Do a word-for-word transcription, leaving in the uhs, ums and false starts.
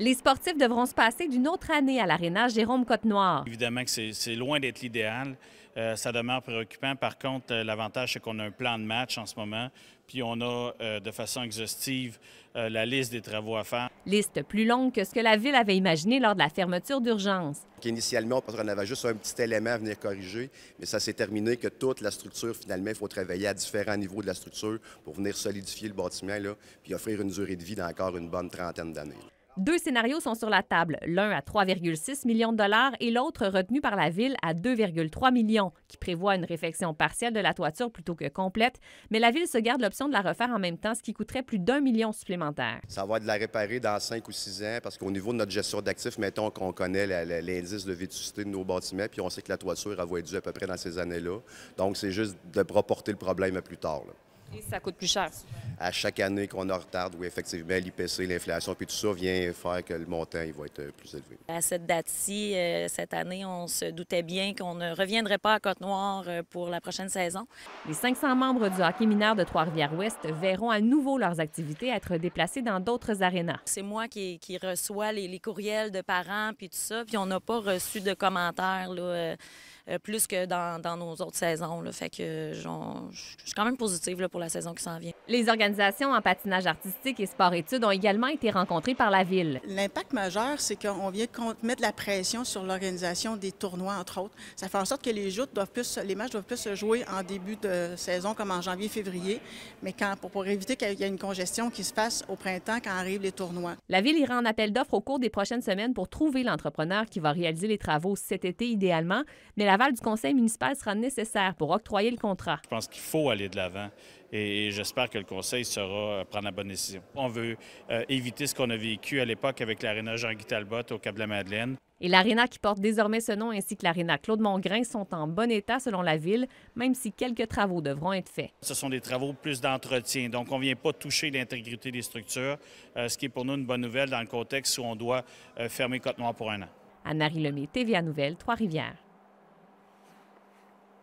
Les sportifs devront se passer d'une autre année à l'aréna Jérôme-Cotnoir. Évidemment que c'est loin d'être l'idéal. Euh, ça demeure préoccupant. Par contre, l'avantage, c'est qu'on a un plan de match en ce moment, puis on a euh, de façon exhaustive euh, la liste des travaux à faire. Liste plus longue que ce que la Ville avait imaginé lors de la fermeture d'urgence. Initialement, on pensait qu'on avait juste un petit élément à venir corriger, mais ça s'est terminé que toute la structure, finalement, il faut travailler à différents niveaux de la structure pour venir solidifier le bâtiment, là, puis offrir une durée de vie d'encore une bonne trentaine d'années. Deux scénarios sont sur la table, l'un à trois virgule six millions de dollars et l'autre retenu par la Ville à deux virgule trois millions, qui prévoit une réfection partielle de la toiture plutôt que complète. Mais la Ville se garde l'option de la refaire en même temps, ce qui coûterait plus d'un million supplémentaire. Ça va être de la réparer dans cinq ou six ans, parce qu'au niveau de notre gestion d'actifs, mettons qu'on connaît l'indice de vétusté de nos bâtiments, puis on sait que la toiture, elle va être due à peu près dans ces années-là. Donc, c'est juste de reporter le problème à plus tard, là. Et ça coûte plus cher. À chaque année qu'on en retarde, oui, effectivement, l'I P C, l'inflation, puis tout ça vient faire que le montant il va être plus élevé. À cette date-ci, cette année, on se doutait bien qu'on ne reviendrait pas à Côte-Noire pour la prochaine saison. Les cinq cents membres du hockey mineur de Trois-Rivières-Ouest verront à nouveau leurs activités être déplacées dans d'autres arénas. C'est moi qui, qui reçois les, les courriels de parents, puis tout ça, puis on n'a pas reçu de commentaires là, plus que dans, dans nos autres saisons. Là. Fait que je suis quand même positive là, pour la saison qui s'en vient. Les organisations en patinage artistique et sport-études ont également été rencontrées par la Ville. L'impact majeur, c'est qu'on vient mettre de la pression sur l'organisation des tournois, entre autres. Ça fait en sorte que les, joutes doivent plus, les matchs doivent plus se jouer en début de saison, comme en janvier-février, mais quand, pour, pour éviter qu'il y ait une congestion qui se fasse au printemps quand arrivent les tournois. La Ville ira en appel d'offres au cours des prochaines semaines pour trouver l'entrepreneur qui va réaliser les travaux cet été idéalement, mais l'aval du conseil municipal sera nécessaire pour octroyer le contrat. Je pense qu'il faut aller de l'avant. Et j'espère que le conseil saura prendre la bonne décision. On veut euh, éviter ce qu'on a vécu à l'époque avec l'aréna Jean-Guy Talbot au Cap de la Madeleine. Et l'aréna qui porte désormais ce nom ainsi que l'aréna Claude Mongrain sont en bon état selon la Ville, même si quelques travaux devront être faits. Ce sont des travaux plus d'entretien, donc on ne vient pas toucher l'intégrité des structures, euh, ce qui est pour nous une bonne nouvelle dans le contexte où on doit euh, fermer Côte-Noire pour un an. Anne-Marie Lemay, T V A Nouvelles, Trois-Rivières.